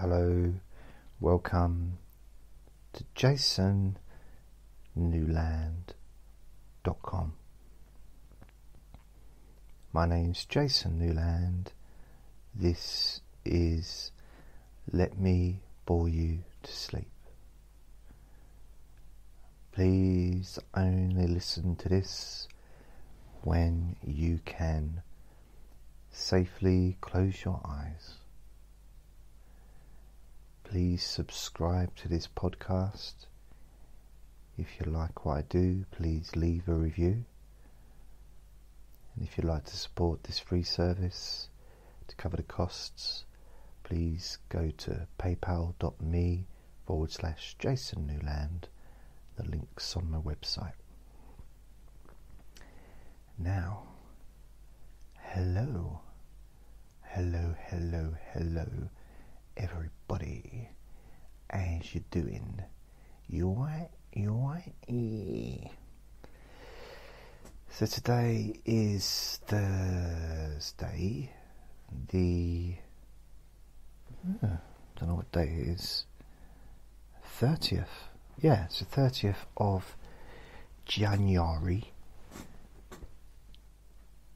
Hello, welcome to jasonnewland.com. My name's Jason Newland. This is Let Me Bore You to Sleep. Please only listen to this when you can safely close your eyes. Please subscribe to this podcast. If you like what I do, please leave a review. And if you'd like to support this free service to cover the costs, please go to paypal.me/Jason Newland. The link's on my website. Now, hello, everybody. How's you doing? You alright? Yeah. So today is Thursday, the don't know what day it is. 30th. Yeah, it's the 30th of January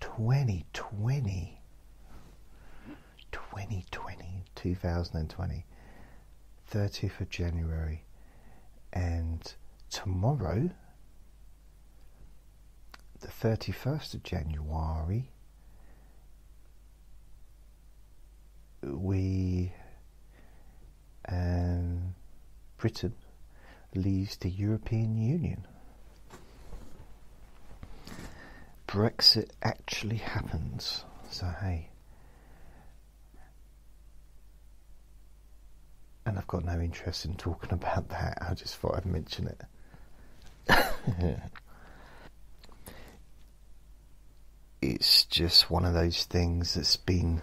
2020. 2020. 30th of January. And tomorrow, the 31st of January, we, Britain, leaves the European Union. Brexit actually happens. So, hey. And I've got no interest in talking about that. I just thought I'd mention it. It's just one of those things that's been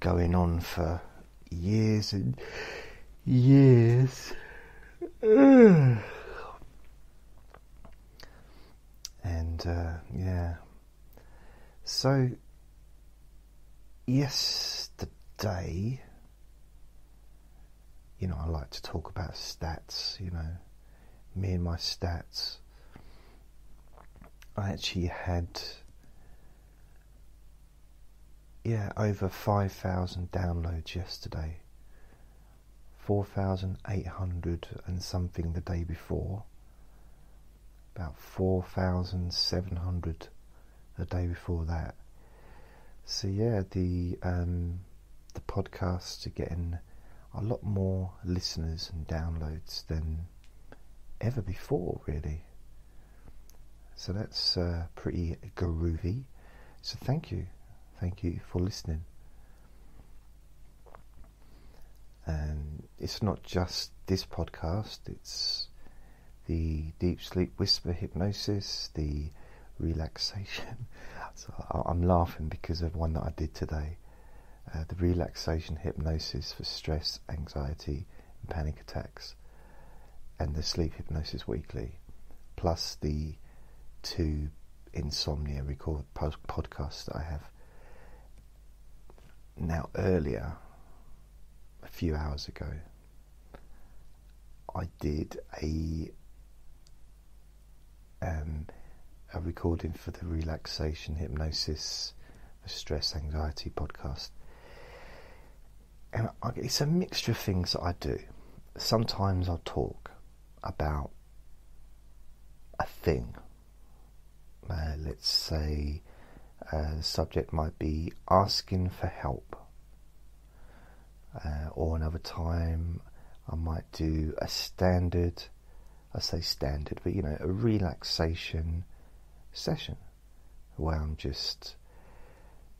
going on for years and years. And, yeah. So, yesterday, you know, I like to talk about stats, you know, me and my stats. I actually had, over 5,000 downloads yesterday. 4,800 and something the day before. About 4,700 the day before that. So yeah, the podcasts are getting a lot more listeners and downloads than ever before, really. So that's pretty groovy. So thank you for listening. And it's not just this podcast, it's the Deep Sleep Whisper Hypnosis, the Relaxation. So I'm laughing because of one that I did today. The Relaxation Hypnosis for Stress, Anxiety and Panic Attacks, and the Sleep Hypnosis Weekly, plus the two insomnia record podcasts that I have. Now, earlier, a few hours ago, I did a recording for the Relaxation Hypnosis for Stress, Anxiety podcast. And it's a mixture of things that I do. Sometimes I'll talk about a thing. Let's say the subject might be asking for help. Or another time I might do a standard, I say standard, but you know, a relaxation session where I'm just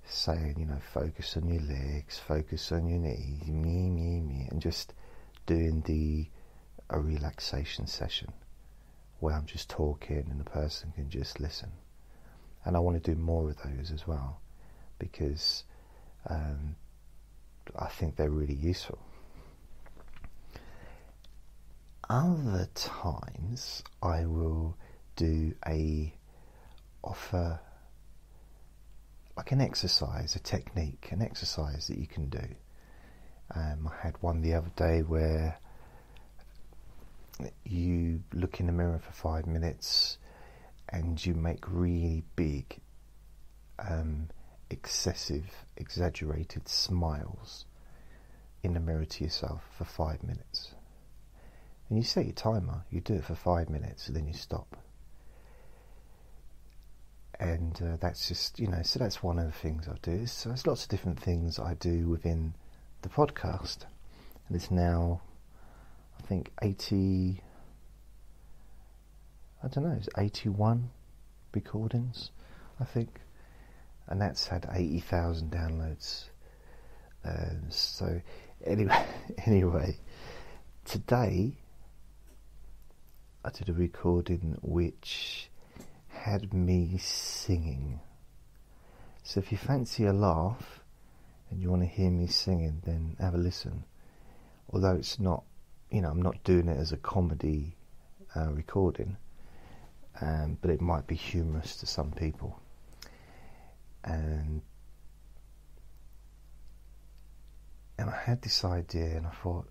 saying, you know, focus on your legs, focus on your knees, me, and just doing a relaxation session where I'm just talking and the person can just listen. And I want to do more of those as well because I think they're really useful. Other times I will do offer like an exercise, a technique, an exercise that you can do. I had one the other day where you look in the mirror for 5 minutes and you make really big, excessive, exaggerated smiles in the mirror to yourself for 5 minutes. And you set your timer, you do it for 5 minutes, and then you stop. And that's just, you know, so that's one of the things I do. So there's lots of different things I do within the podcast. And it's now, I think, 81 recordings, I think. And that's had 80,000 downloads. So anyway, today I did a recording which had me singing. So if you fancy a laugh and you want to hear me singing, then have a listen. Although it's not, you know, I'm not doing it as a comedy recording, but it might be humorous to some people. And I had this idea, and I thought,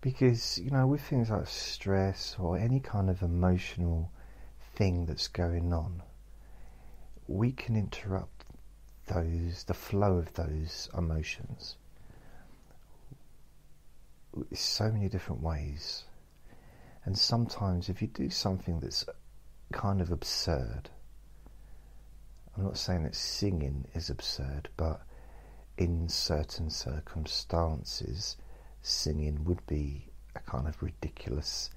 because, you know, with things like stress or any kind of emotional thing that's going on, we can interrupt those, the flow of those emotions, in so many different ways. And sometimes if you do something that's kind of absurd, I'm not saying that singing is absurd, but in certain circumstances, singing would be a kind of ridiculous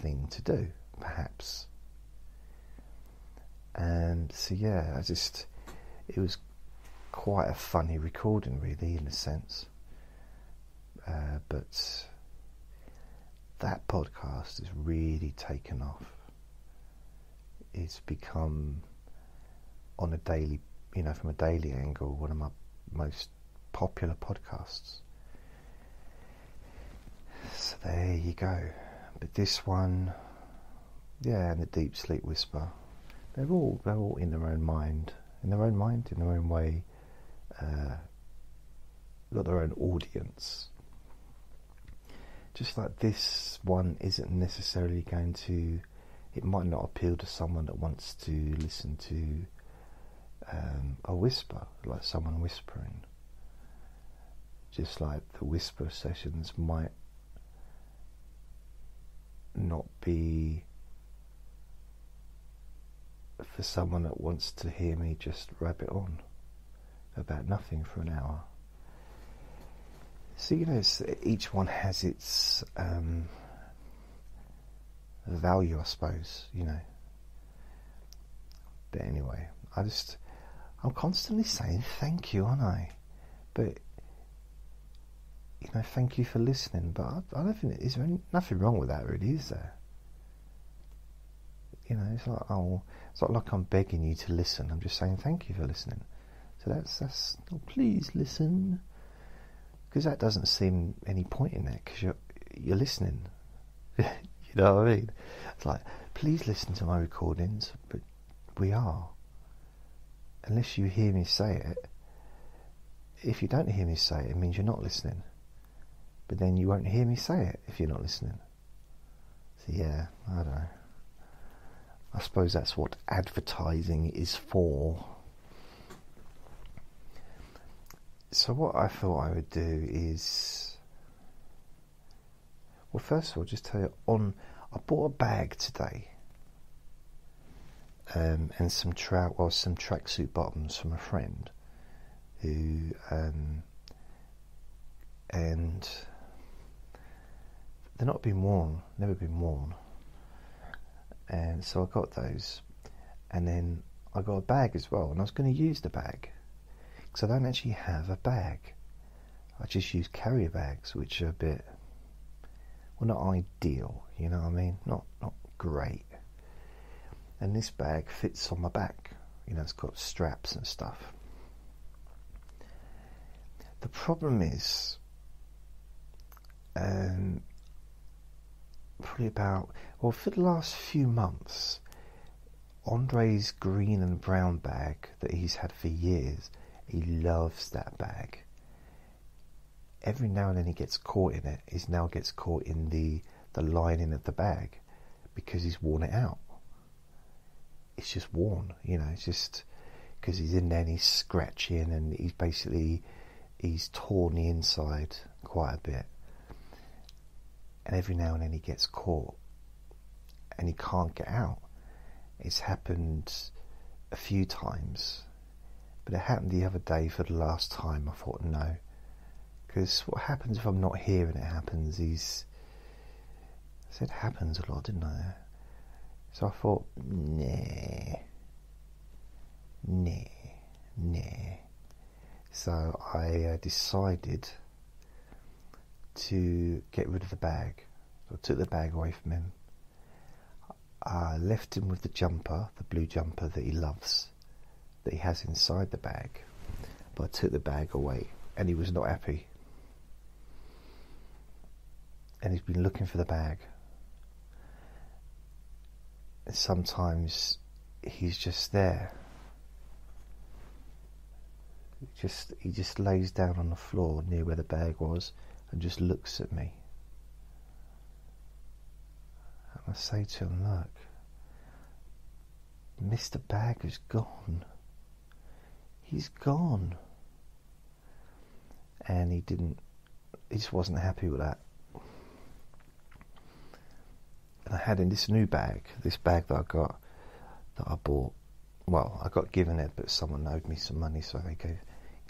thing to do, perhaps. And so yeah, it was quite a funny recording, really, in a sense. But that podcast has really taken off. It's become, on a daily, you know, from a daily angle, one of my most popular podcasts. So there you go. But this one, yeah, and the Deep Sleep Whisper, they're all in their own mind, in their own way, got their own audience. Just like this one isn't necessarily going to, it might not appeal to someone that wants to listen to a whisper, like someone whispering. Just like the whisper sessions might not be for someone that wants to hear me just rabbit on about nothing for an hour. So, you know, each one has its value, I suppose, you know. But anyway, I'm constantly saying thank you, aren't I? But, you know, thank you for listening, but I don't think, is there nothing wrong with that, really, is there? You know, it's like, oh, it's not like I'm begging you to listen, I'm just saying thank you for listening. So that's oh, please listen, because that doesn't seem any point in that, because you're listening. You know what I mean? It's like, please listen to my recordings, but we are. Unless you hear me say it. If you don't hear me say it, it means you're not listening. But then you won't hear me say it if you're not listening. So yeah, I don't know. I suppose that's what advertising is for. So what I thought I would do is, well, first of all, just tell you, I bought a bag today, and some tracksuit bottoms from a friend, who and they're not been worn, never been worn, and so I got those, and then I got a bag as well, and I was going to use the bag, because I don't actually have a bag, I just use carrier bags, which are a bit, well, not ideal, you know what I mean, not great, and this bag fits on my back, you know, it's got straps and stuff. The problem is, probably about, well, for the last few months, Andre's green and brown bag that he's had for years, he loves that bag. every now and then he gets caught in it. He now gets caught in the lining of the bag because he's worn it out. It's just worn, you know, it's just because he's in there and he's scratching and he's torn the inside quite a bit. And every now and then he gets caught and he can't get out. It's happened a few times, but it happened the other day for the last time. I thought, no, because what happens if I'm not here and it happens? I said happens a lot, didn't I? So I thought, nah. So I decided to get rid of the bag. So I took the bag away from him. I left him with the jumper, the blue jumper that he loves, that he has inside the bag. But I took the bag away and he was not happy. And he's been looking for the bag. Sometimes he's just there. He just lays down on the floor near where the bag was and just looks at me. And I say to him, look, Mr. Bag is gone. He's gone. And he just wasn't happy with that. And I had in this new bag, this bag that I got, that I bought, well, I got given it, but someone owed me some money, so they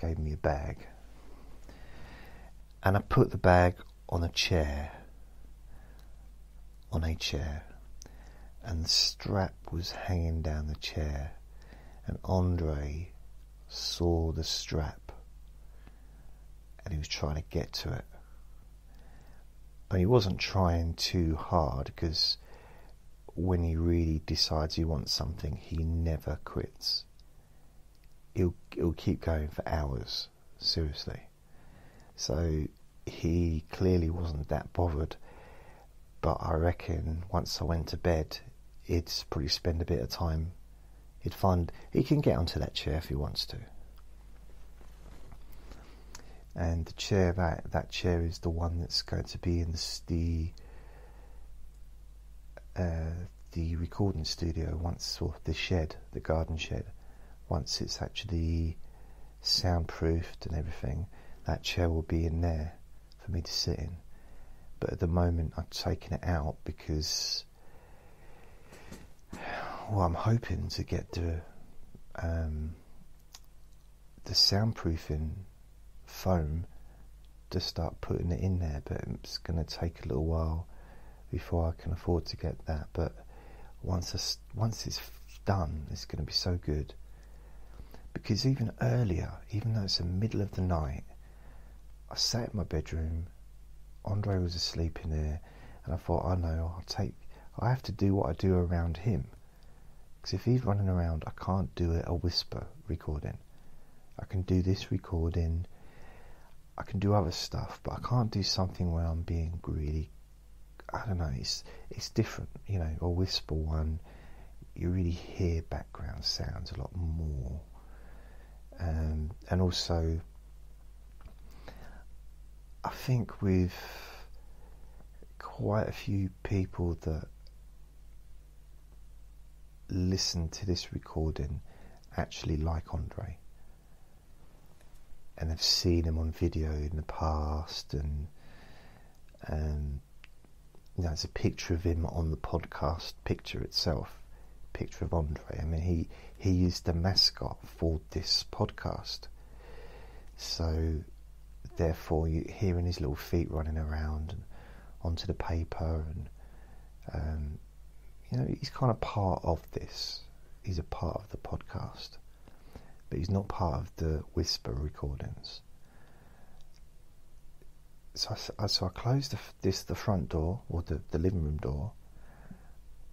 gave me a bag. And I put the bag on a chair, and the strap was hanging down the chair, and Andre saw the strap, and he was trying to get to it. And he wasn't trying too hard, because when he really decides he wants something, he never quits. He'll keep going for hours, seriously. So he clearly wasn't that bothered. But I reckon once I went to bed, he'd probably spend a bit of time. He can get onto that chair if he wants to. And the chair, that chair is the one that's going to be in the recording studio once, or the shed, the garden shed, once it's actually soundproofed and everything. That chair will be in there for me to sit in. But at the moment I'm taking it out because, well, I'm hoping to get the soundproofing foam to start putting it in there, but it's going to take a little while before I can afford to get that. But once it's done, it's going to be so good, because even earlier, even though it's the middle of the night, I sat in my bedroom, Andre was asleep in there, and I thought, I know, I have to do what I do around him, because if he's running around, I can't do a whisper recording. I can do this recording, I can do other stuff, but I can't do something where I'm being really, I don't know, it's different, you know. Or whisper one, you really hear background sounds a lot more, and also, I think with quite a few people that listen to this recording actually like Andre, and I've seen him on video in the past, and you know, there's a picture of him on the podcast picture itself, picture of Andre. I mean, he is the mascot for this podcast, so therefore you hearing his little feet running around and onto the paper, and you know, he's kind of part of this. He's a part of the podcast, but he's not part of the whisper recordings. So I closed the front door, or the living room door.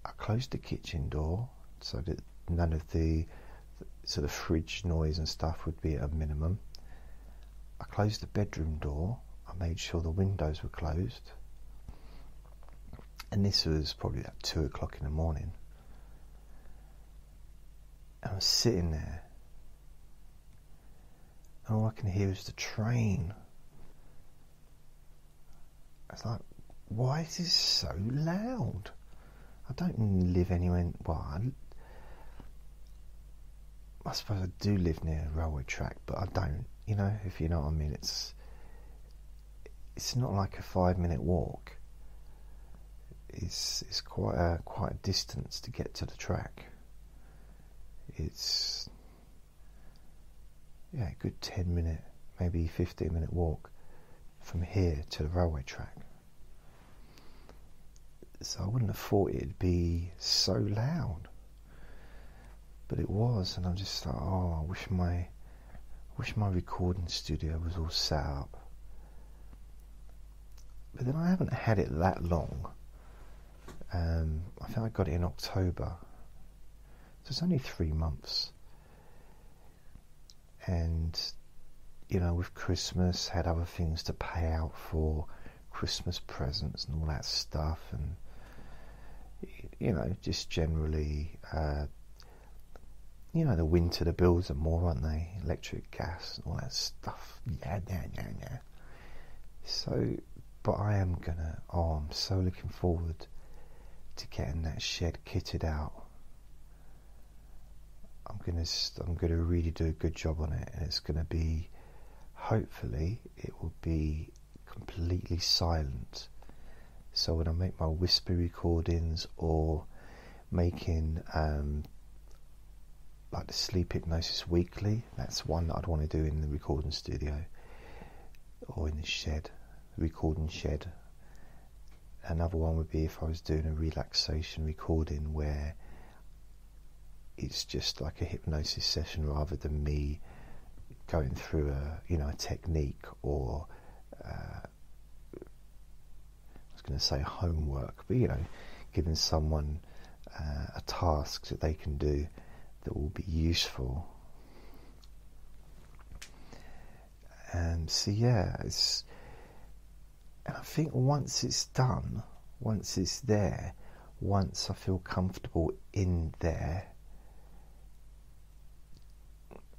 I closed the kitchen door so that none of the sort of fridge noise and stuff would be at a minimum. I closed the bedroom door. I made sure the windows were closed. And this was probably at 2 o'clock in the morning. And I was sitting there, and all I can hear is the train. It's like, why is this so loud? I don't live anywhere. Well, I suppose I do live near a railway track, but I don't. You know, if you know what I mean. It's not like a 5-minute walk. It's quite a distance to get to the track. It's, yeah, a good 10-minute, maybe 15-minute walk from here to the railway track. So I wouldn't have thought it'd be so loud, but it was, and I'm just like, oh, I wish my recording studio was all set up. But then I haven't had it that long. I think I got it in October, so it's only 3 months. And you know, with Christmas, had other things to pay out for, Christmas presents and all that stuff, and you know, just generally, you know, the winter, the bills are more, aren't they? Electric, gas, and all that stuff. Yeah. So, but I am gonna. Oh, I'm so looking forward to getting that shed kitted out. I'm gonna really do a good job on it, and it's gonna be. Hopefully, it will be completely silent. So when I make my whisper recordings or making like the Sleep Hypnosis Weekly, that's one that I'd want to do in the recording studio or in the shed, the recording shed. Another one would be if I was doing a relaxation recording where it's just like a hypnosis session rather than me going through a, you know, a technique or I was going to say homework, but you know, giving someone a task that they can do that will be useful. And so yeah, it's, and I think once it's done, once it's there, once I feel comfortable in there,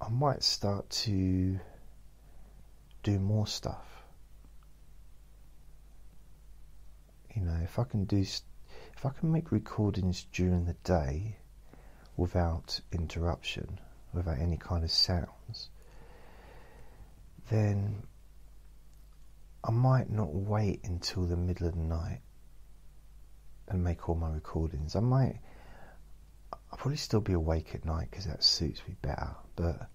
I might start to do more stuff. You know, if I can make recordings during the day without interruption, without any kind of sounds, then I might not wait until the middle of the night and make all my recordings. I'll probably still be awake at night because that suits me better, but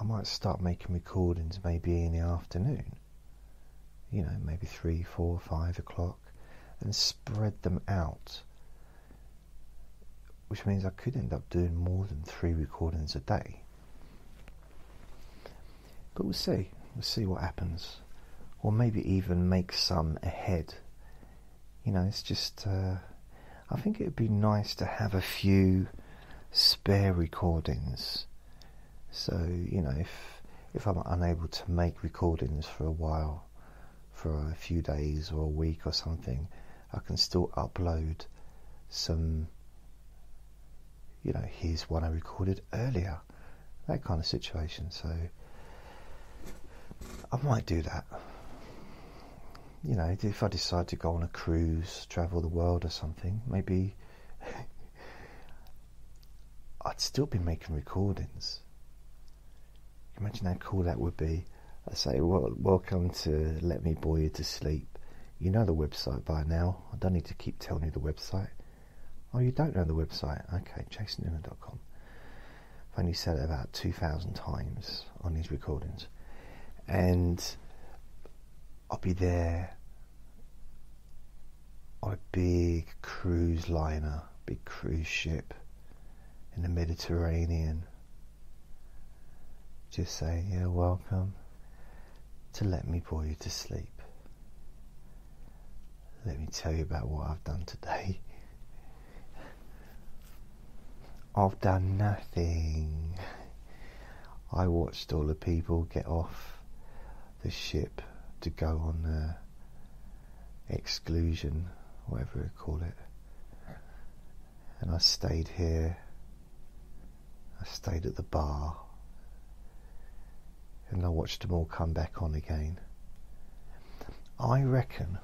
I might start making recordings maybe in the afternoon, you know, maybe 3, 4, 5 o'clock, and spread them out, which means I could end up doing more than 3 recordings a day. But we'll see what happens, or maybe even make some ahead. You know, it's just, I think it would be nice to have a few spare recordings. So, you know, if I'm unable to make recordings for a while, for a few days or a week or something, I can still upload some, you know, here's one I recorded earlier, that kind of situation. So I might do that. You know, if I decide to go on a cruise, travel the world or something, maybe I'd still be making recordings. Imagine how cool that would be. I say, well, welcome to Let Me Bore You to Sleep. You know the website by now. I don't need to keep telling you the website. Oh, you don't know the website? Okay, jasonnewland.com. I've only said it about 2,000 times on these recordings. And I'll be there on a big cruise liner, big cruise ship in the Mediterranean, just saying, yeah, welcome to Let Me Bore You to Sleep. Let me tell you about what I've done today. I've done nothing. I watched all the people get off the ship to go on exclusion, whatever you call it, and I stayed here. I stayed at the bar and I watched them all come back on again. I reckon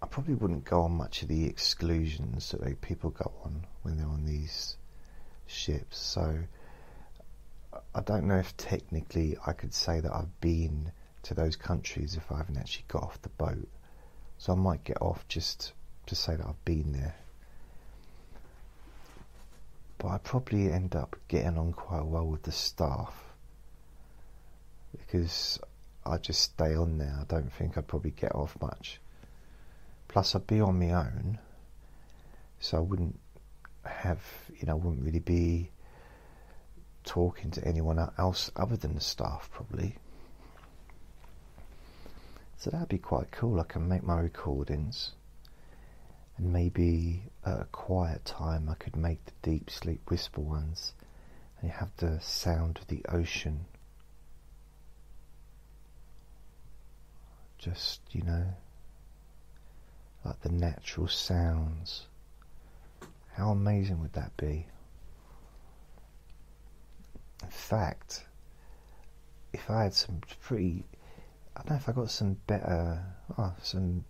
I probably wouldn't go on much of the exclusions that people go on when they're on these ships, so I don't know if technically I could say that I've been to those countries if I haven't actually got off the boat. So I might get off just to say that I've been there. But I probably end up getting on quite well with the staff, because I just stay on there. I don't think I'd probably get off much. Plus I'd be on my own, so I wouldn't have, I wouldn't really be talking to anyone else other than the staff, probably. So that'd be quite cool. I can make my recordings, and maybe at a quiet time I could make the deep sleep whisper ones, and you have the sound of the ocean just, like the natural sounds. How amazing would that be? In fact, if I had some pretty, I don't know if I got some better, some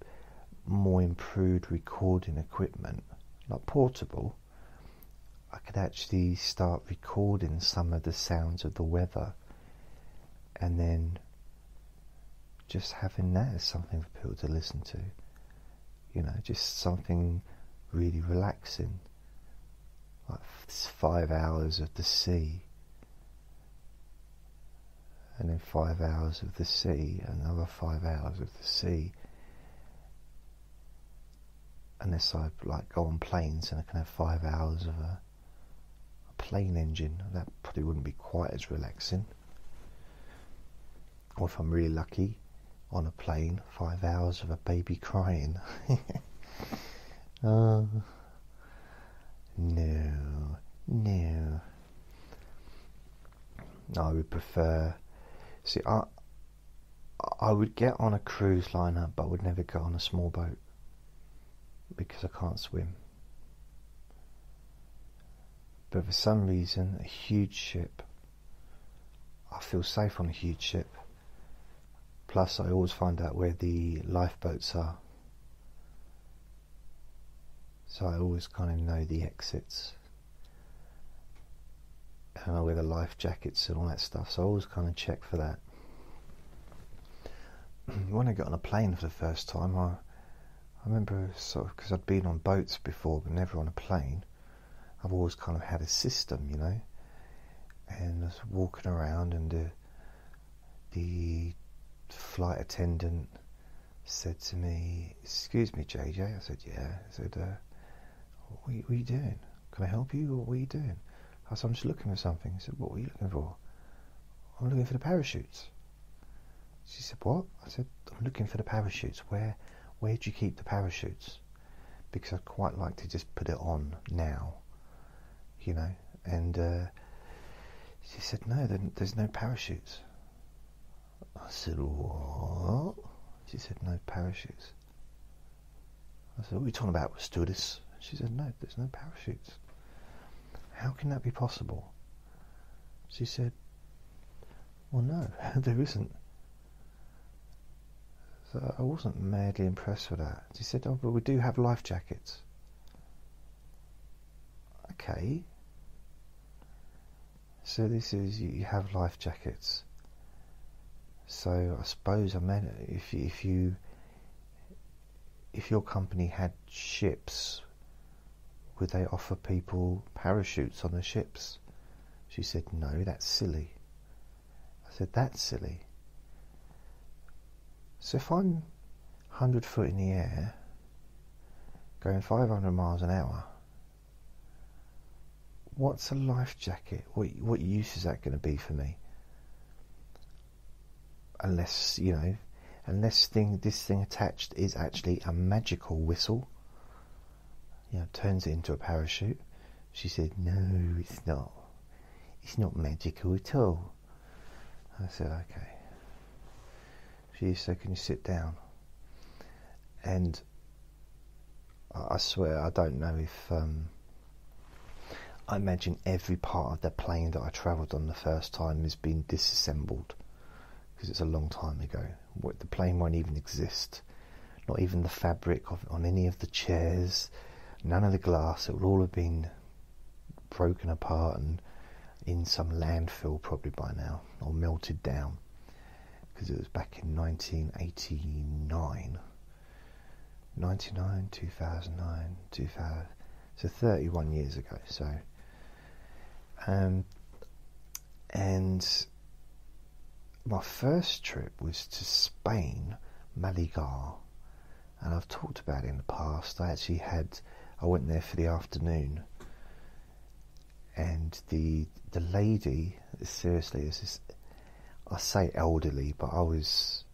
more improved recording equipment, like portable, I could actually start recording some of the sounds of the weather, and then just having that as something for people to listen to, just something really relaxing, like 5 hours of the sea, and then 5 hours of the sea, another 5 hours of the sea, unless I go on planes and I can have 5 hours of a plane engine. That probably wouldn't be quite as relaxing. Or if I'm really lucky, on a plane, 5 hours of a baby crying. No. I would prefer. See, I would get on a cruise liner, but I would never go on a small boat, because I can't swim. But for some reason, a huge ship, I feel safe on a huge ship. Plus, I always find out where the lifeboats are, so I always kind of know the exits. And I wear the life jackets and all that stuff, so I always kind of check for that. When I got on a plane for the first time, I remember, because I'd been on boats before but never on a plane, I've always kind of had a system, and I was walking around, and the flight attendant said to me, "Excuse me, JJ." I said, "Yeah." I said, what are you doing? Can I help you? What are you doing?" I said, "I'm just looking for something." He said, "What were you looking for?" "I'm looking for the parachutes." She said, "What?" I said, "I'm looking for the parachutes. Where do you keep the parachutes? Because I'd quite like to just put it on now, And she said, "No, there's no parachutes." I said, "What?" She said, "No parachutes." I said, "What are you talking about, stewardess?" She said, "No, there's no parachutes. How can that be possible?" She said, "Well, no, there isn't." So I wasn't madly impressed with that. She said, "Oh, but we do have life jackets." Okay. So this is, you have life jackets. So I suppose, I meant, if your company had ships, would they offer people parachutes on the ships? She said, "No, that's silly." I said, "That's silly." So if I'm 100 foot in the air, going 500 miles an hour, what's a life jacket? What use is that going to be for me? Unless, unless this thing attached is actually a magical whistle, turns it into a parachute. She said, "No, it's not. It's not magical at all." I said, "Okay." She said, "Can you sit down?" And I swear, I don't know if, I imagine every part of the plane that I travelled on the first time has been disassembled, because it's a long time ago. The plane won't even exist, not even the fabric on any of the chairs, none of the glass. It will all have been broken apart and in some landfill probably by now, or melted down, because it was back in 1989. 99, 2009, 2000, so 31 years ago. So, and my first trip was to Spain, Malaga, and I've talked about it in the past. I went there for the afternoon, and the lady, seriously, this is, I say elderly, but I was,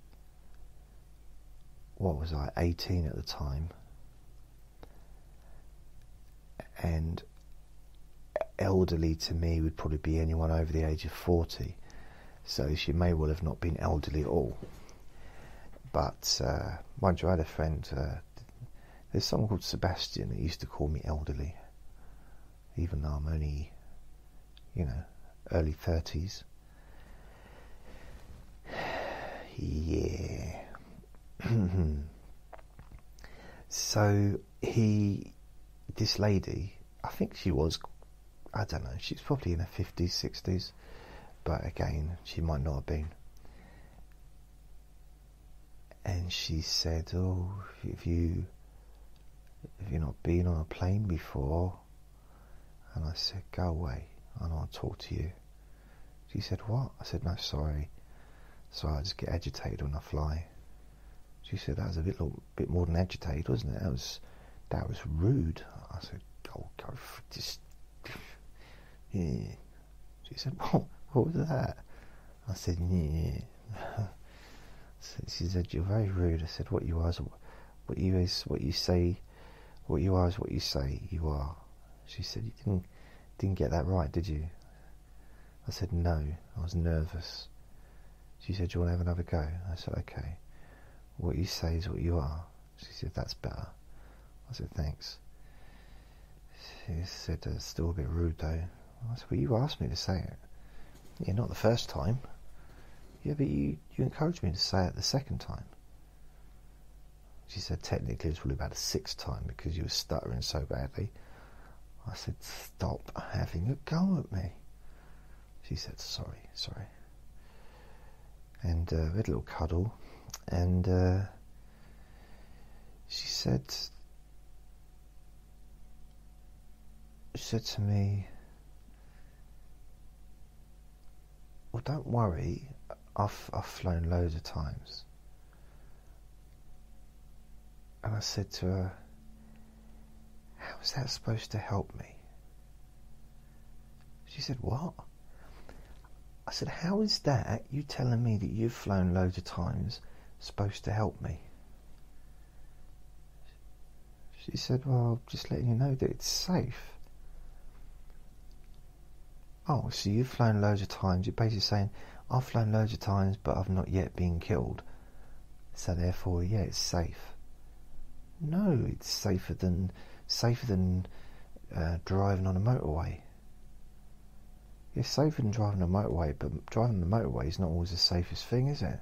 what was I, 18 at the time, and elderly to me would probably be anyone over the age of 40, so she may well have not been elderly at all. But mind you, I had a friend, there's someone called Sebastian that used to call me elderly, even though I'm only, you know, early 30s. Yeah. So this lady, I think she was, I don't know, she's probably in her 50s, 60s, but again, she might not have been. And she said, oh, if you've not been on a plane before, and I said, go away, I don't want to talk to you. She said, what? I said, no, sorry, I just get agitated when I fly. She said, that was a bit more than agitated, wasn't it? That was rude. I said, oh, go for this. Yeah. She said, what was that? I said, yeah. She said, you're very rude. I said, what you are is what you say you are. She said, you didn't get that right, did you? I said, no, I was nervous. She said, do you want to have another go? I said, okay. What you say is what you are. She said, that's better. I said, thanks. She said, that's still a bit rude though. I said, well, you asked me to say it. Yeah, not the first time. Yeah, but you encouraged me to say it the second time. She said, technically it was probably about the sixth time because you were stuttering so badly. I said, stop having a go at me. She said, sorry. And we had a little cuddle. And she said to me, well, don't worry, I've flown loads of times. And I said to her, how is that supposed to help me? She said, what? I said, how is that, you telling me that you've flown loads of times, supposed to help me? She said, well, just letting you know that it's safe. Oh, so you've flown loads of times. You're basically saying, I've flown loads of times, but I've not yet been killed, so therefore, yeah, it's safe. No, it's safer than driving on a motorway. It's safer than driving a motorway, but driving the motorway is not always the safest thing, is it?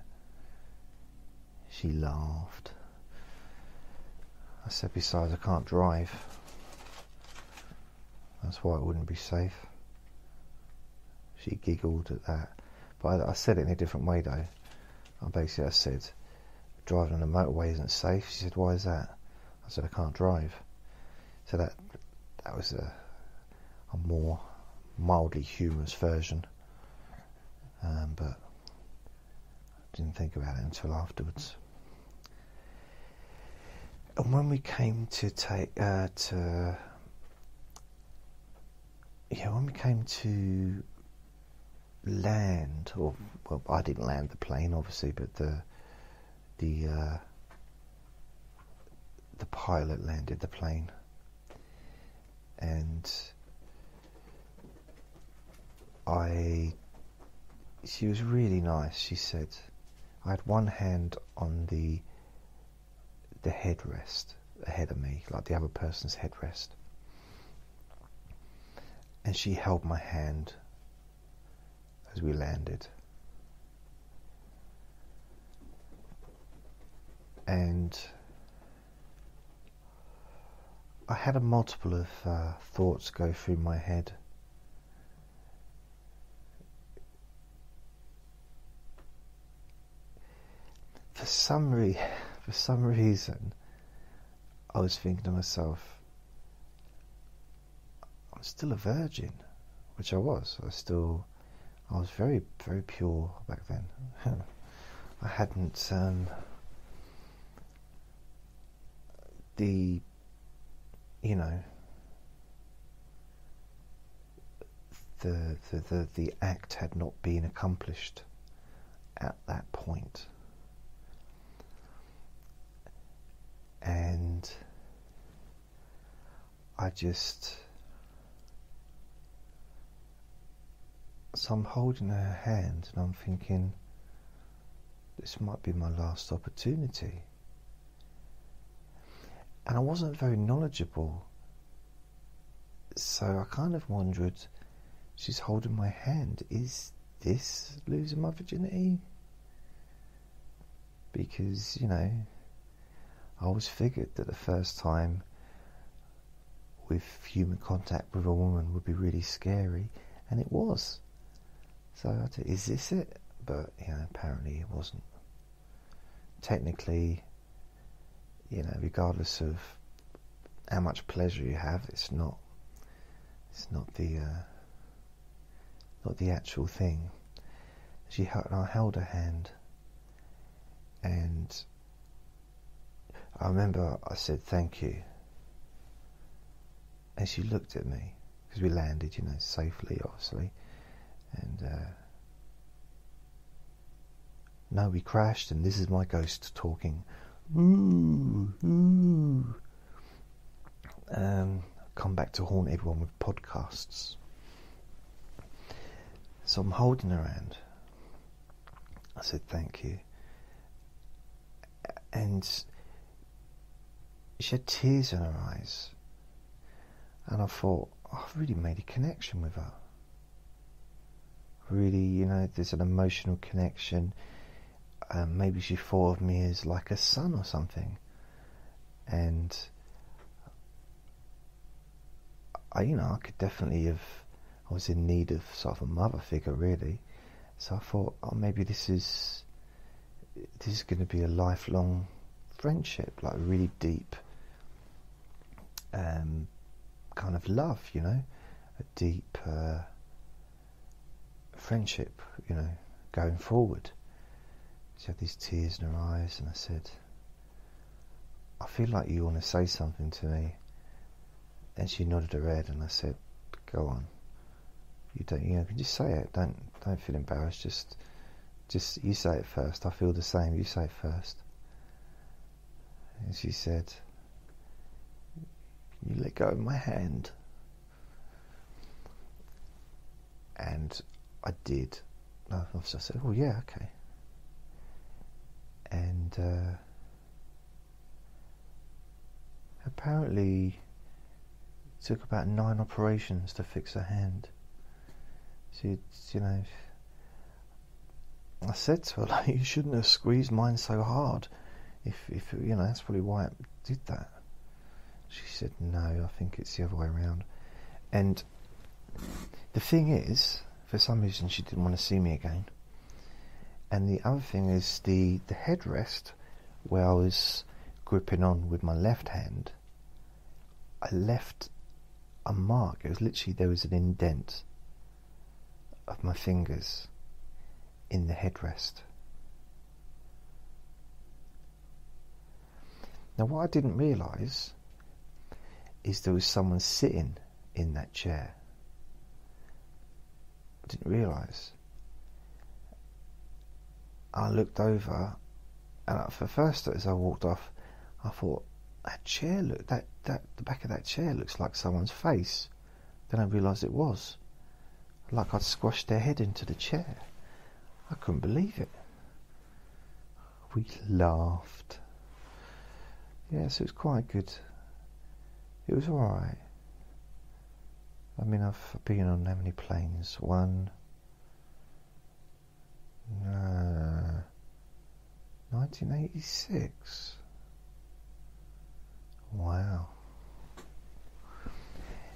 She laughed. I said, besides, I can't drive. That's why it wouldn't be safe. She giggled at that. But I said it in a different way, though. And basically, I said, driving on a motorway isn't safe. She said, why is that? I said, I can't drive. So that was a more mildly humorous version, but I didn't think about it until afterwards. And when we came to land, or well, I didn't land the plane obviously, but the pilot landed the plane. And she was really nice. She said, I had one hand on the headrest ahead of me, like the other person's headrest, and she held my hand as we landed. and I had a multiple of thoughts go through my head. For some reason, I was thinking to myself, I'm still a virgin, which I was. I was very, very pure back then. I hadn't the act had not been accomplished at that point. And I just, so I'm holding her hand and I'm thinking, this might be my last opportunity. And I wasn't very knowledgeable, so I kind of wondered, she's holding my hand, is this losing my virginity? Because, you know, I always figured that the first time with human contact with a woman would be really scary, and it was. So I thought, is this it? But, you know, apparently it wasn't. Technically, you know, regardless of how much pleasure you have, it's not the actual thing. I held her hand, and I remember I said thank you, and she looked at me, because we landed, you know, safely, obviously, and no, we crashed, and this is my ghost talking. Ooh, ooh. Come back to haunt everyone with podcasts. So I'm holding her hand. I said thank you, and she had tears in her eyes, and I thought, oh, I've really made a connection with her. Really, you know, there's an emotional connection. Maybe she thought of me as like a son or something, and I could definitely have. I was in need of sort of a mother figure, really. So I thought, oh, maybe this is going to be a lifelong friendship, like really deep kind of love, you know, a deep friendship, you know, going forward. She had these tears in her eyes, and I said, I feel like you want to say something to me. And she nodded her head, and I said, go on, you can just say it, don't feel embarrassed, just you say it first. I feel the same, you say it first. And she said, you let go of my hand. And I did. No, obviously I said, oh yeah, okay. And apparently it took about 9 operations to fix her hand. She, you know, I said to her, like, you shouldn't have squeezed mine so hard. If you know, that's probably why it did that. She said, no, I think it's the other way around. And the thing is, for some reason she didn't want to see me again. And the other thing is the headrest where I was gripping on with my left hand, I left a mark. It was literally, there was an indent of my fingers in the headrest. Now, what I didn't realise is there was someone sitting in that chair. I didn't realise. I looked over, and for first, as I walked off, I thought, the back of that chair looks like someone's face. Then I realised it was, like I'd squashed their head into the chair. I couldn't believe it. We laughed. Yeah, so it was quite good. It was alright. I mean, I've been on how many planes? One. No. 1986. Wow.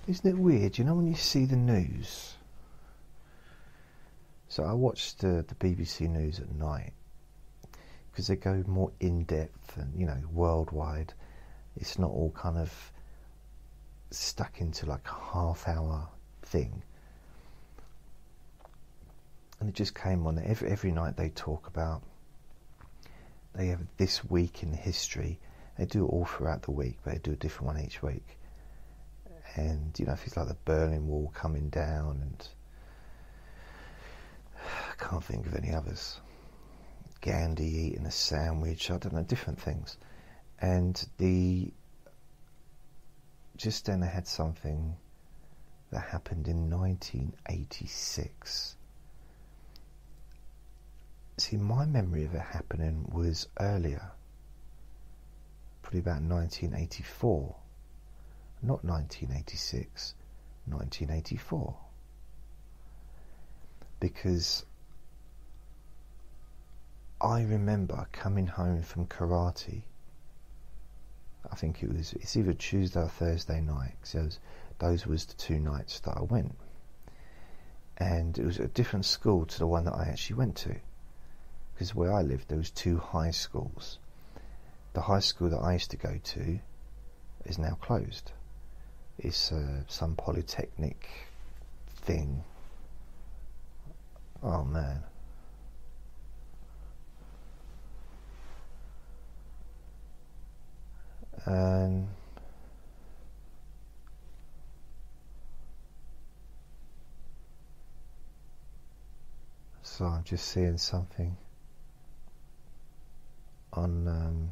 Isn't it weird? You know when you see the news? So I watch the BBC news at night because they go more in-depth and, you know, worldwide. It's not all kind of stuck into like a half-hour thing. And it just came on. Every night they talk about, they have this week in history. They do it all throughout the week, but they do a different one each week. And, you know, things like the Berlin Wall coming down, and I can't think of any others. Gandhi eating a sandwich, I don't know, different things. And just then I had something that happened in 1986. See, my memory of it happening was earlier, probably about 1984, not 1986, 1984. Because I remember coming home from karate. I think it's either Tuesday or Thursday night, because those was the two nights that I went, and it was a different school to the one that I actually went to, because where I lived there was two high schools. The high school that I used to go to is now closed. It's some polytechnic thing. Oh man. So I'm just seeing something on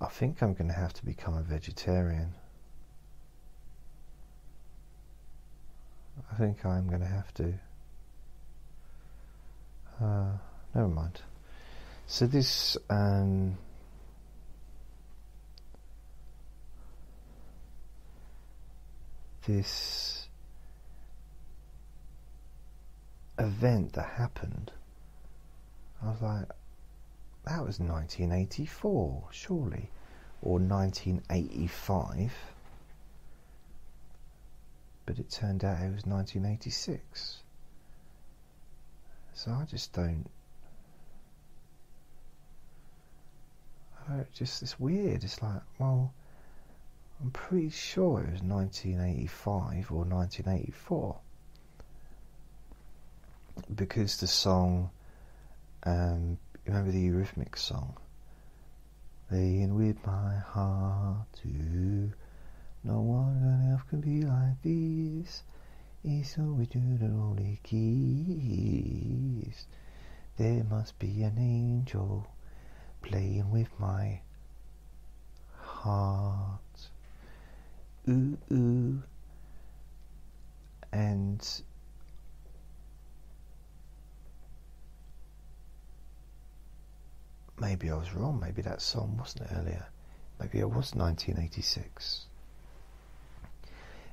I think I'm going to have to become a vegetarian. I think I'm going to have to. Never mind. So this this event that happened, I was like, that was 1984, surely, or 1985. But it turned out it was 1986. So I just don't. It's weird. It's like, well, I'm pretty sure it was 1985 or 1984, because the song, remember the Eurythmics song, "Playing with my heart too. No one on earth can be like this. It's all we do that only keys. There must be an angel playing with my heart. Ooh, ooh." And maybe I was wrong. Maybe that song wasn't earlier. Maybe it was 1986.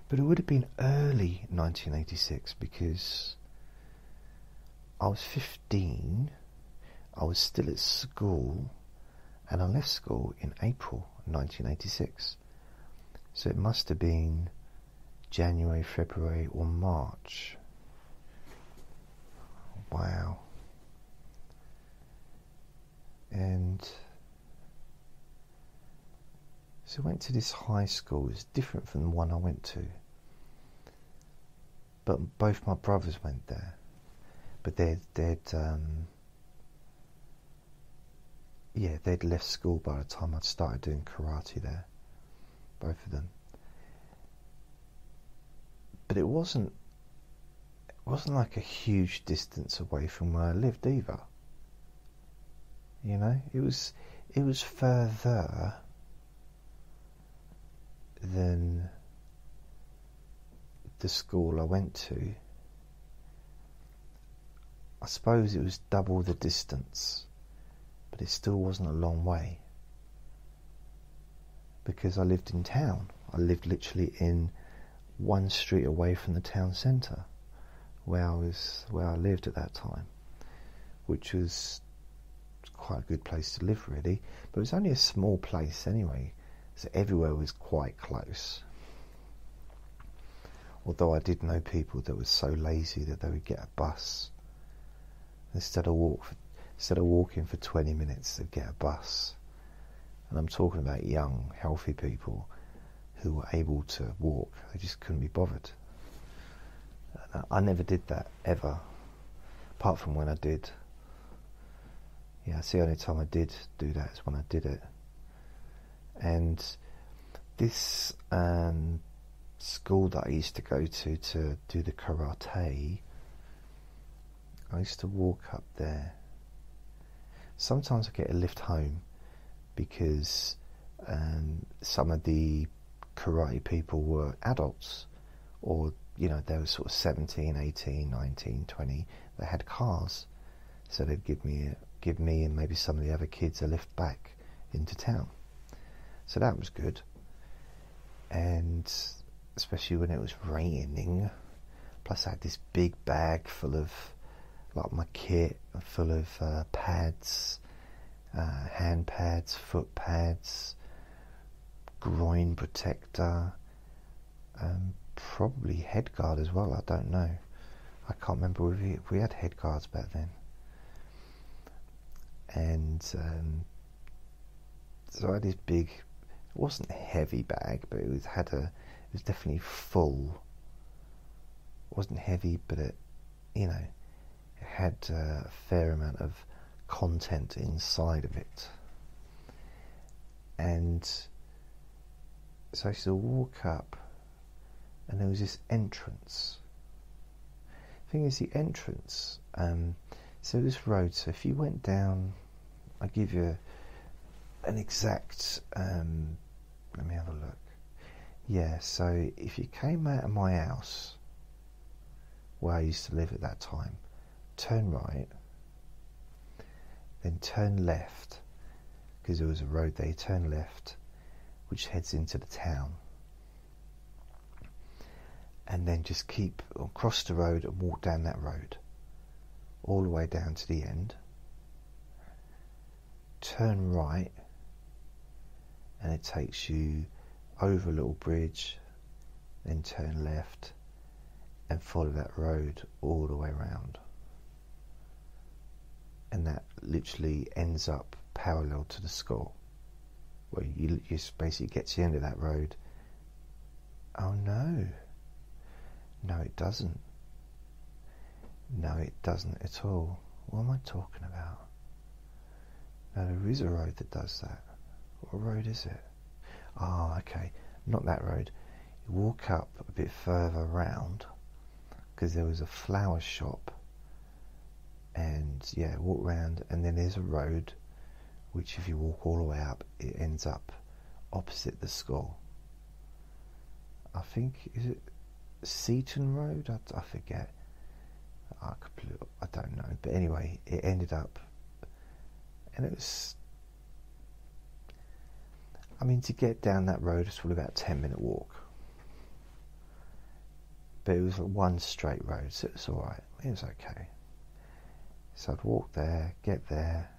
But it would have been early 1986, because I was 15, I was still at school, and I left school in April 1986. So it must have been January, February or March. Wow. And so I went to this high school. It's different from the one I went to, but both my brothers went there. But they'd left school by the time I'd started doing karate there, both of them. But it wasn't like a huge distance away from where I lived either. You know, it was further than the school I went to. I suppose it was double the distance, but it still wasn't a long way, because I lived in town. I lived literally in one street away from the town centre where I lived at that time, which was quite a good place to live, really. But it was only a small place anyway, so everywhere was quite close. Although I did know people that were so lazy that they would get a bus. Instead of walking for 20 minutes, they'd get a bus. And I'm talking about young, healthy people who were able to walk. They just couldn't be bothered. And I never did that, ever. Apart from when I did. Yeah, that's the only time I did do that, is when I did it. And this school that I used to go to do the karate, I used to walk up there. Sometimes I get a lift home because some of the karate people were adults, or you know, they were sort of 17, 18, 19, 20. They had cars, so they'd give me and maybe some of the other kids a lift back into town. So that was good, and especially when it was raining. Plus I had this big bag full of like my kit, full of pads, hand pads, foot pads, groin protector, probably head guard as well, I don't know. I can't remember if we had head guards back then. And so I had this big, it wasn't a heavy bag, but it was definitely full. It wasn't heavy, but it, you know, it had a fair amount of content inside of it. And so I used to walk up, and there was this entrance. The thing is, the entrance, so this road, so if you went down, I'll give you an exact, let me have a look. Yeah, so if you came out of my house, where I used to live at that time, turn right, then turn left, because there was a road there, turn left, which heads into the town. And then just keep, or cross the road and walk down that road, all the way down to the end. Turn right, and it takes you over a little bridge, then turn left, and follow that road all the way around. And that literally ends up parallel to the school. Well, you basically get to the end of that road. Oh no. No, it doesn't. No, it doesn't at all. What am I talking about? Now, there is a road that does that. What road is it? Oh, okay. Not that road. You walk up a bit further round, because there was a flower shop, and yeah, walk round, and then there's a road which, if you walk all the way up, it ends up opposite the school. I think, is it Seaton Road? I forget. I don't know, but anyway, it ended up, and it was, I mean, to get down that road it's probably about a 10-minute walk, but it was one straight road, so it was alright, it was okay. So I'd walk there, get there,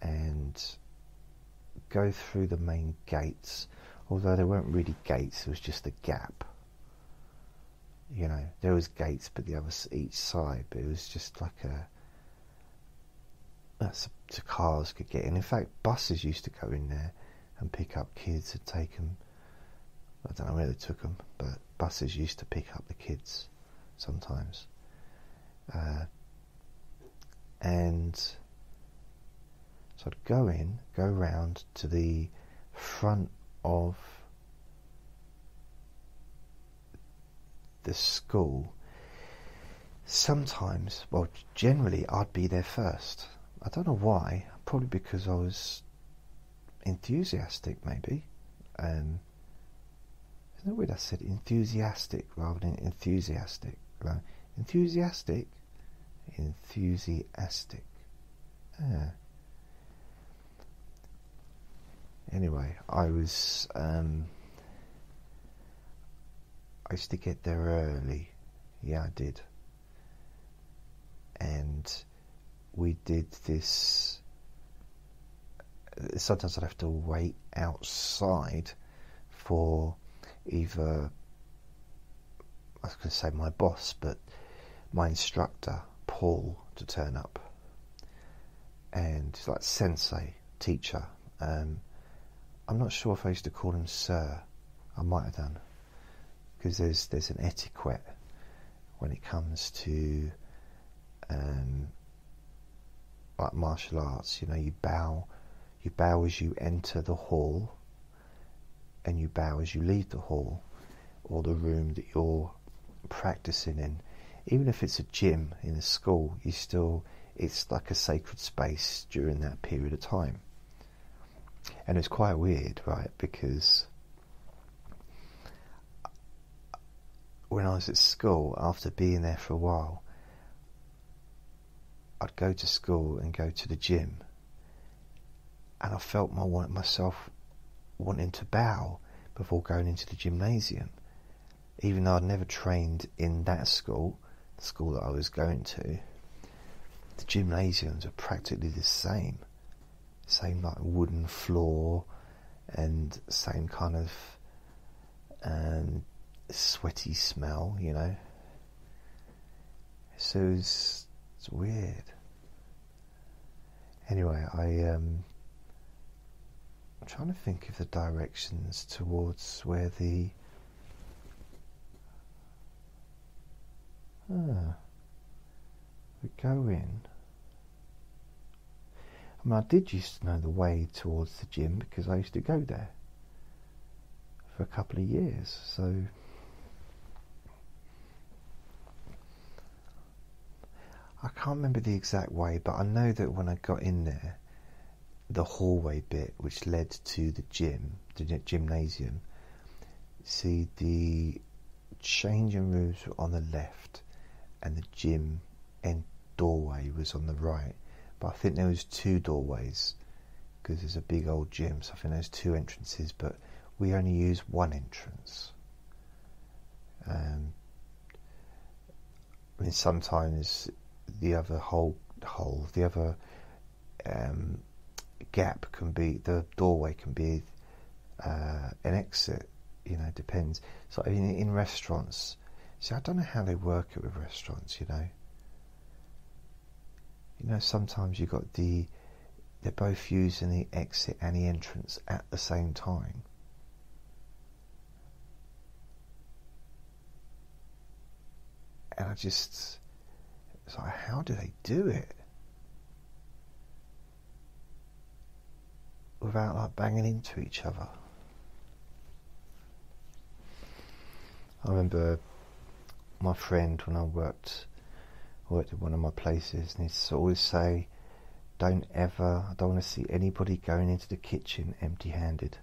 and go through the main gates, although there weren't really gates, it was just a gap. You know, there was gates, but the other each side, but it was just like so cars could get in. In fact, buses used to go in there and pick up kids and take them. I don't know where they took them, but buses used to pick up the kids sometimes. And so I'd go in, go round to the front of the school. Sometimes, well, generally I'd be there first. I don't know why, probably because I was enthusiastic, maybe. Isn't it weird I said enthusiastic rather than enthusiastic? Right? Enthusiastic? Enthusiastic. Ah. Anyway, I used to get there early. Yeah, I did. And we did this sometimes I'd have to wait outside for either, I was going to say my boss, but my instructor, Paul, to turn up. And he's like sensei, teacher. I'm not sure if I used to call him sir. I might have done. Because there's an etiquette when it comes to like martial arts. You know, you bow as you enter the hall, and you bow as you leave the hall or the room that you're practicing in. Even if it's a gym in a school, you still, it's like a sacred space during that period of time. And it's quite weird, right? Because when I was at school, after being there for a while, I'd go to school and go to the gym, and I felt myself wanting to bow before going into the gymnasium, even though I'd never trained in that school, the school that I was going to. The gymnasiums are practically the same like wooden floor and same kind of sweaty smell, you know. So it's weird. Anyway, I'm trying to think of the directions towards where the we go in. I mean, I did used to know the way towards the gym because I used to go there for a couple of years. So I can't remember the exact way, but I know that when I got in there, the hallway bit which led to the gym, the gymnasium, see, the changing rooms were on the left and the gym end doorway was on the right. But I think there was two doorways because there's a big old gym, so I think there's two entrances, but we only use one entrance. I mean, sometimes the other gap can be, the doorway can be an exit, you know, depends. So in restaurants, see, I don't know how they work it with restaurants, you know. You know, sometimes you've got they're both using the exit and the entrance at the same time. And I just, it's like, how do they do it? Without like banging into each other. I remember my friend when I worked at one of my places, and he'd always say, I don't want to see anybody going into the kitchen empty-handed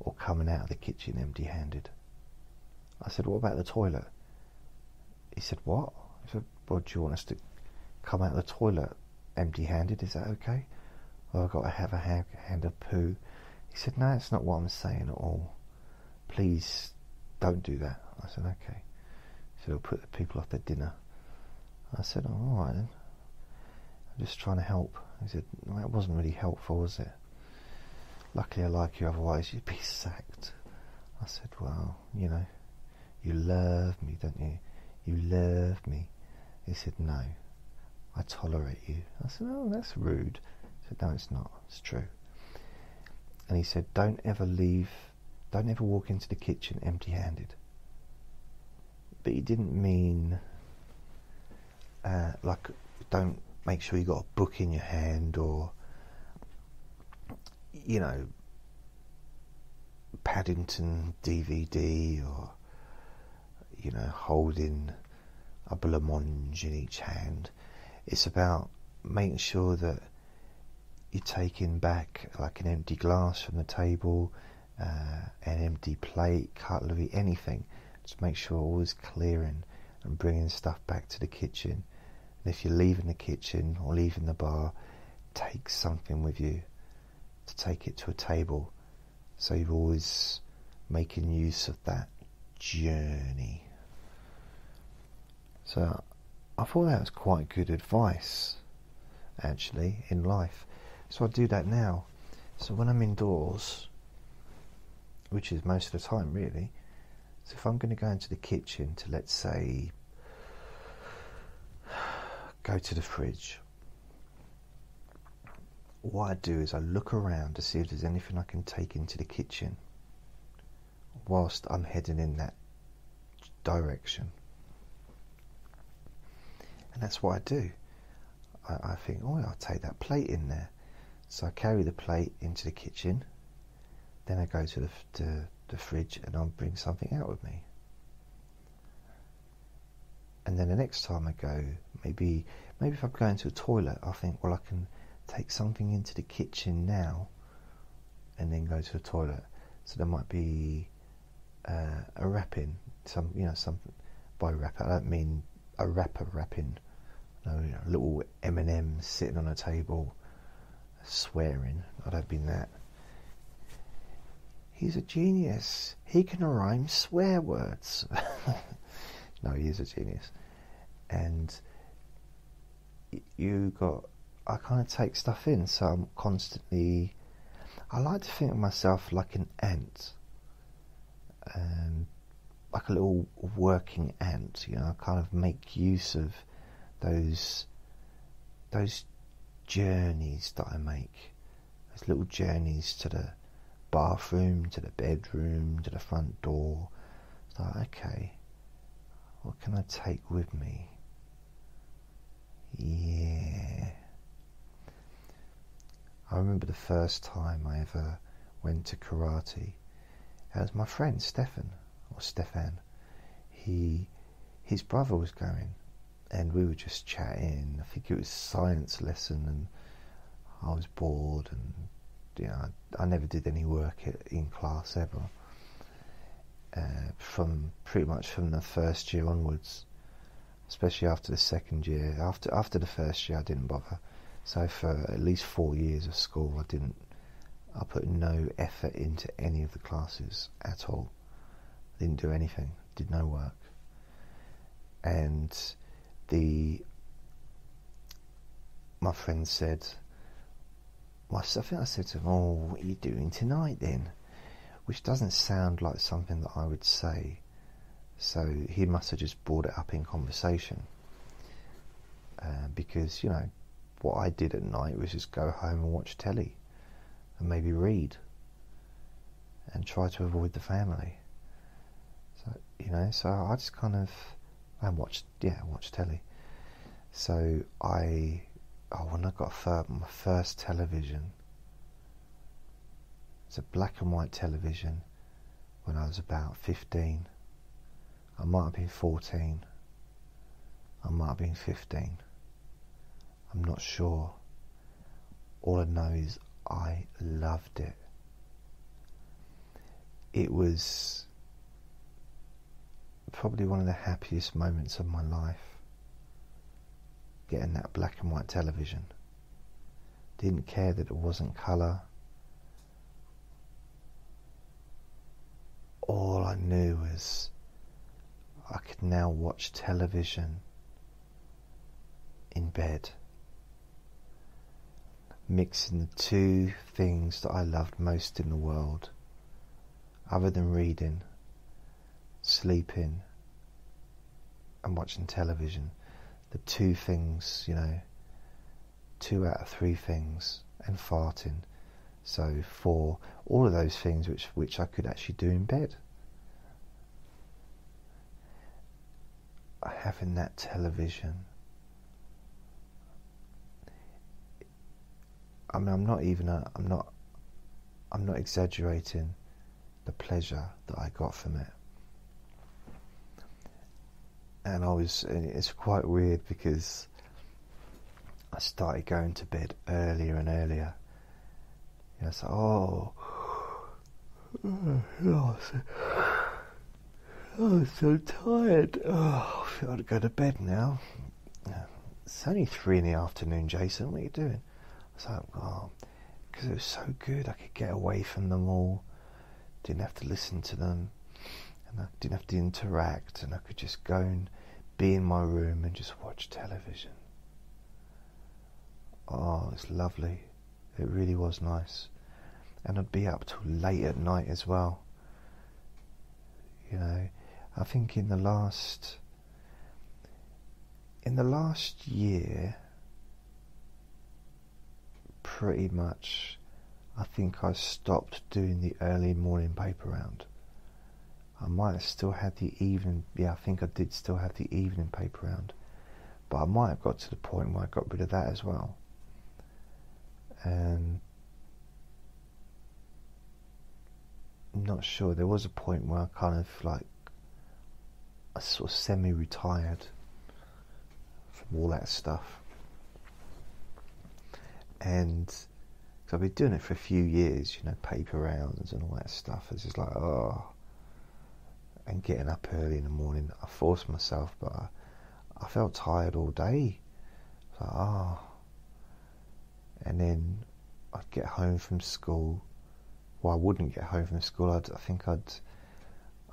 or coming out of the kitchen empty-handed. I said, what about the toilet? He said, what? I said, well, do you want us to come out of the toilet empty-handed? Is that okay? Well, I've got to have a hand of poo. He said, no, that's not what I'm saying at all. Please don't do that. I said, okay. So it'll put the people off their dinner. I said, oh, all right then. I'm just trying to help. He said, well, that wasn't really helpful, was it? Luckily I like you, otherwise you'd be sacked. I said, well, you know, you love me, don't you? You love me. He said, no, I tolerate you. I said, oh, that's rude. He said, no, it's not. It's true. And he said, don't ever walk into the kitchen empty-handed. But he didn't mean... like, don't, make sure you got a book in your hand, or, you know, Paddington DVD, or, you know, holding a blancmange in each hand. It's about making sure that you're taking back like an empty glass from the table, an empty plate, cutlery, anything. Just make sure always clearing and bringing stuff back to the kitchen. If you're leaving the kitchen or leaving the bar, take something with you to take it to a table, so you're always making use of that journey. So I thought that was quite good advice, actually, in life. So I do that now. So when I'm indoors, which is most of the time really, so if I'm going to go into the kitchen to, let's say, go to the fridge, what I do is I look around to see if there's anything I can take into the kitchen whilst I'm heading in that direction. And that's what I do. I think, oh, I'll take that plate in there. So I carry the plate into the kitchen, then I go to the fridge and I'll bring something out with me. And then the next time I go, maybe if I'm going to the toilet, I think, well, I can take something into the kitchen now and then go to the toilet. So there might be a wrapping, something. By wrapper, I don't mean a wrapper wrapping, a little M&M sitting on a table swearing. I don't mean that. He's a genius. He can rhyme swear words. No, he is a genius. And I kind of take stuff in, so I'm constantly... I like to think of myself like an ant. Like a little working ant, I kind of make use of those journeys that I make. Those little journeys to the bathroom, to the bedroom, to the front door. It's like, okay, what can I take with me? Yeah. I remember the first time I ever went to karate. It was my friend Stefan. His brother was going, and we were just chatting. I think it was a science lesson, and I was bored, and I never did any work in class ever. From pretty much from the first year onwards, especially after the second year. After the first year, I didn't bother. So for at least 4 years of school, I put no effort into any of the classes at all. I didn't do anything, did no work. And my friend said, I said to him, oh, what are you doing tonight then? Which doesn't sound like something that I would say. So he must have just brought it up in conversation. Because, what I did at night was just go home and watch telly and maybe read and try to avoid the family. So, so I just kind of, watched telly. So when I got my first television, it's a black and white television when I was about 15. I might have been 14. I might have been 15. I'm not sure. All I know is I loved it. It was probably one of the happiest moments of my life, getting that black and white television. Didn't care that it wasn't colour. All I knew was I could now watch television in bed, mixing the two things that I loved most in the world, other than reading, sleeping and watching television. The two things, 2 out of 3 things, and farting. So 4, all of those things which I could actually do in bed. Having that television, I mean, I'm not exaggerating the pleasure that I got from it. And it's quite weird because I started going to bed earlier and earlier. It's like, I'm so tired. Oh, I feel I'd go to bed now. It's only 3 in the afternoon, Jason. What are you doing? I was like, oh, because it was so good. I could get away from them all. Didn't have to listen to them. And I didn't have to interact. And I could just go and be in my room and just watch television. Oh, it's lovely. It really was nice. and I'd be up till late at night as well. You know, I think in the last year, pretty much, I think I stopped doing the early morning paper round. I might have still had the evening, yeah, I think I did still have the evening paper round, but I might have got to the point where I got rid of that as well. And I'm not sure, there was a point where I kind of like, I sort of semi-retired from all that stuff. And so I've been doing it for a few years, you know, paper rounds and all that stuff. It's just like, oh, and getting up early in the morning. I forced myself, but I felt tired all day. I was like, oh. And then I'd get home from school. Well, I wouldn't get home from school. I think I'd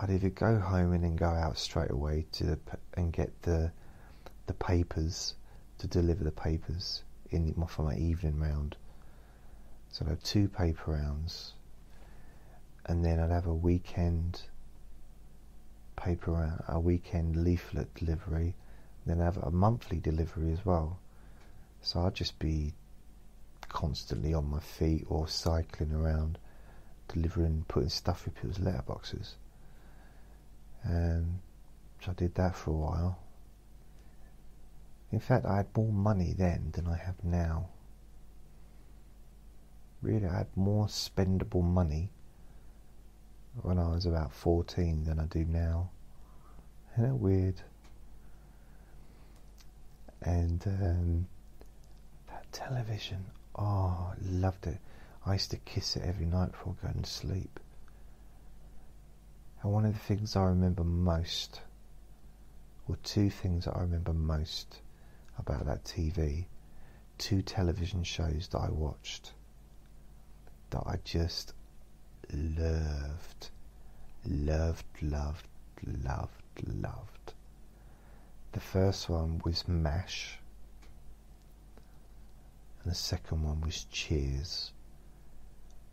either go home and then go out straight away to and get the papers, to deliver the papers for my evening round. So I'd have two paper rounds, and then I'd have a weekend paper round, a weekend leaflet delivery, then I'd have a monthly delivery as well. So I'd just be constantly on my feet or cycling around, delivering, putting stuff in people's letterboxes. And so I did that for a while. In fact, I had more money then than I have now. Really, I had more spendable money when I was about 14 than I do now. Isn't it weird? And that television, oh, I loved it. I used to kiss it every night before going to sleep. And one of the things I remember most, or two things that I remember most about that TV, two television shows that I watched that I just loved. The first one was MASH, and the second one was Cheers.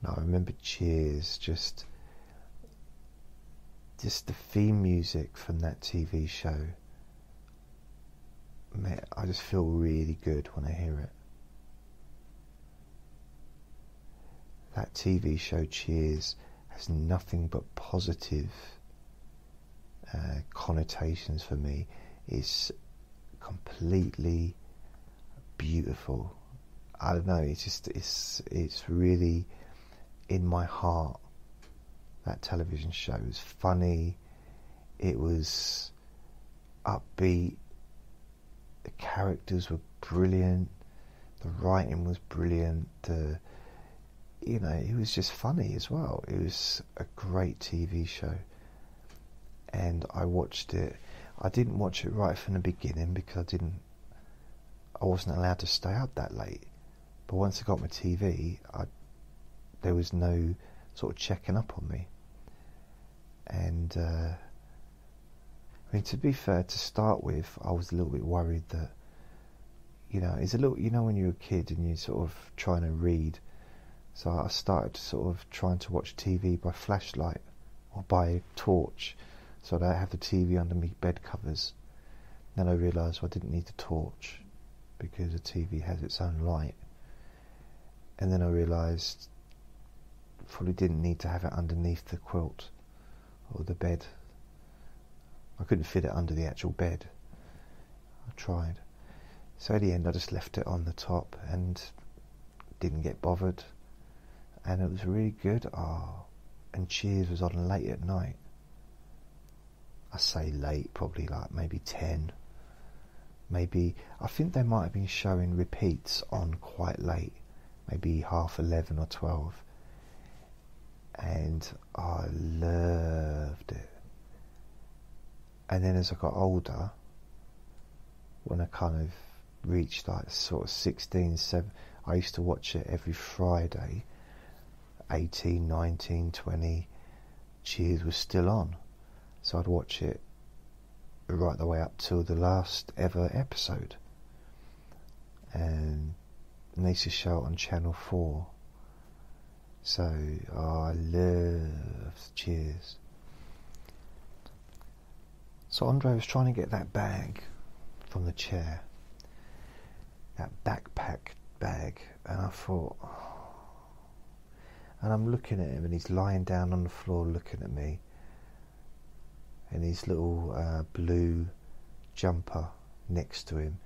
Now I remember Cheers, just the theme music from that TV show. Man, I just feel really good when I hear it. That TV show Cheers has nothing but positive connotations for me. It's completely beautiful. I don't know, it's just, it's really in my heart. That television show, it was funny, it was upbeat, the characters were brilliant, the writing was brilliant, you know, it was just funny as well. It was a great TV show, and I watched it. I didn't watch it right from the beginning because I wasn't allowed to stay up that late. But once I got my TV, there was no sort of checking up on me. And I mean, to be fair, to start with, I was a little bit worried that, you know, it's a little, you know, when you're a kid and you're sort of trying to read. So I started sort of trying to watch TV by flashlight or by torch, so I don't have the TV under my bed covers. Then I realised I didn't need the torch because the TV has its own light. And then I realised probably didn't need to have it underneath the quilt or the bed. I couldn't fit it under the actual bed. I tried. So in the end I just left it on the top and didn't get bothered. And it was really good. Oh, and Cheers was on late at night. I say late, probably like maybe 10. Maybe, I think they might have been showing repeats on quite late, maybe half 11 or 12. And I loved it. And then as I got older, when I kind of reached like sort of 16, 17, I used to watch it every Friday, 18, 19, 20, Cheers was still on. So I'd watch it right the way up till the last ever episode. And they used to show it on Channel 4. So I loved Cheers. So Andre was trying to get that bag from the chair, that backpack bag, and I thought, and I'm looking at him and he's lying down on the floor looking at me in his little blue jumper next to him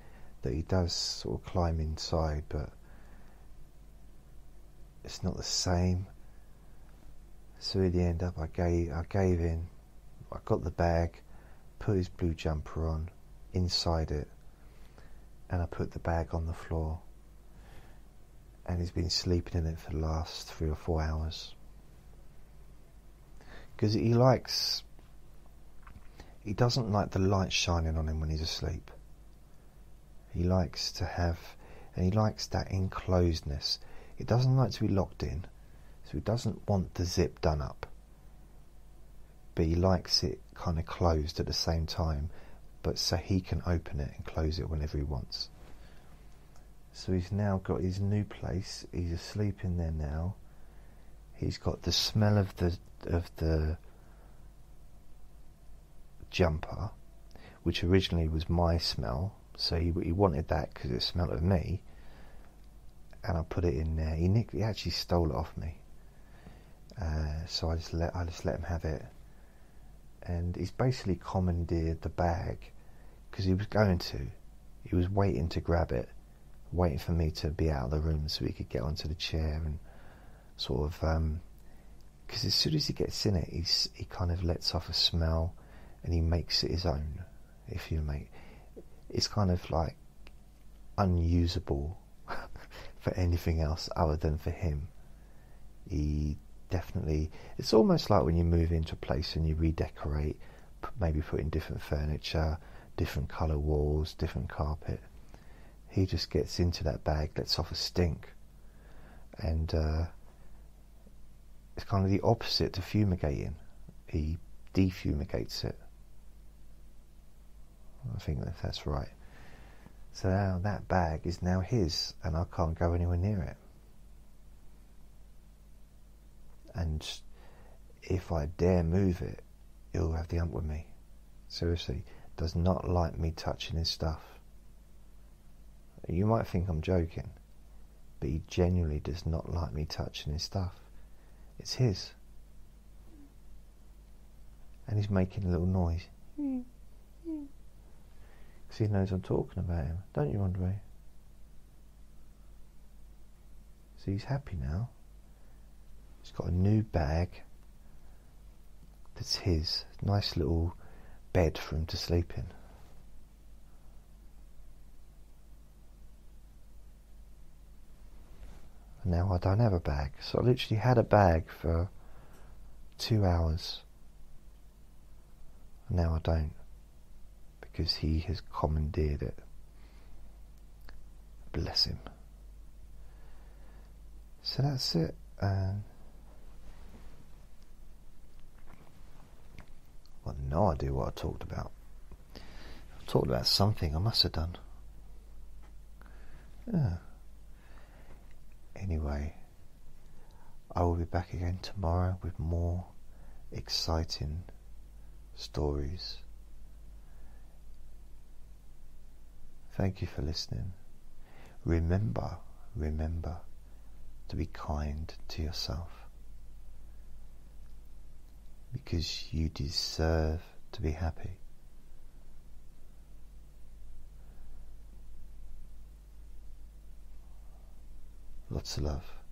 that he does sort of climb inside, but it's not the same. So in the end up I gave in. I got the bag, put his blue jumper on, inside it, and I put the bag on the floor, and he's been sleeping in it for the last 3 or 4 hours, because he doesn't like the light shining on him when he's asleep. He likes to have, and he likes that enclosedness. He doesn't like to be locked in, so he doesn't want the zip done up, but he likes it kind of closed at the same time, but so he can open it and close it whenever he wants. So he's now got his new place. He's asleep in there now. He's got the smell of the jumper, which originally was my smell, so he wanted that because it smelled of me, and I put it in there. He actually stole it off me, so I just let him have it. And he's basically commandeered the bag, because he was waiting to grab it, waiting for me to be out of the room so he could get onto the chair and sort of, because as soon as he gets in it, he kind of lets off a smell and he makes it his own. It's kind of like unusable for anything else other than for him. Definitely, it's almost like when you move into a place and you redecorate, maybe put in different furniture, different colour walls, different carpet. He just gets into that bag, lets off a stink, and it's kind of the opposite to fumigating. He defumigates it, I think, if that's right. So now that bag is now his, and I can't go anywhere near it. And if I dare move it, he'll have the hump with me. Seriously, does not like me touching his stuff. You might think I'm joking, but he genuinely does not like me touching his stuff. It's his. And he's making a little noise. Because he knows I'm talking about him. Don't you, Andre? So he's happy now. He's got a new bag that's his. Nice little bed for him to sleep in. And now I don't have a bag. So I literally had a bag for 2 hours. And now I don't, because he has commandeered it. Bless him. So that's it. I've got no idea what I talked about. I talked about something I must have done. Yeah. Anyway, I will be back again tomorrow with more exciting stories. Thank you for listening. Remember to be kind to yourself, because you deserve to be happy. Lots of love.